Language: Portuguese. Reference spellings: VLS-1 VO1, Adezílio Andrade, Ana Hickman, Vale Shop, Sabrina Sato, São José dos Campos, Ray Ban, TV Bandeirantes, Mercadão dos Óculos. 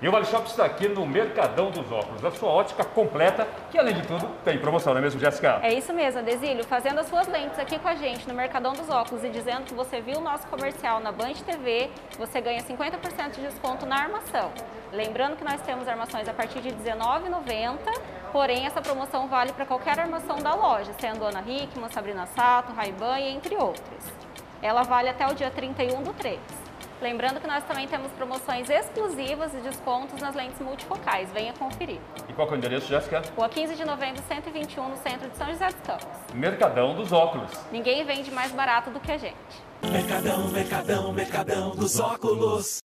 E o Vale Shop está aqui no Mercadão dos Óculos, a sua ótica completa, que além de tudo tem promoção, não é mesmo, Jéssica? É isso mesmo, Adesílio, fazendo as suas lentes aqui com a gente no Mercadão dos Óculos e dizendo que você viu o nosso comercial na Band TV, você ganha 50% de desconto na armação. Lembrando que nós temos armações a partir de R$19,90, porém essa promoção vale para qualquer armação da loja, sendo Ana Hickman, Sabrina Sato, Ray Ban, entre outros. Ela vale até o dia 31/3. Lembrando que nós também temos promoções exclusivas e descontos nas lentes multifocais. Venha conferir. E qual que é o endereço, Jéssica? Rua 15 de novembro, 121, no centro de São José dos Campos. Mercadão dos Óculos. Ninguém vende mais barato do que a gente. Mercadão, mercadão, mercadão dos óculos.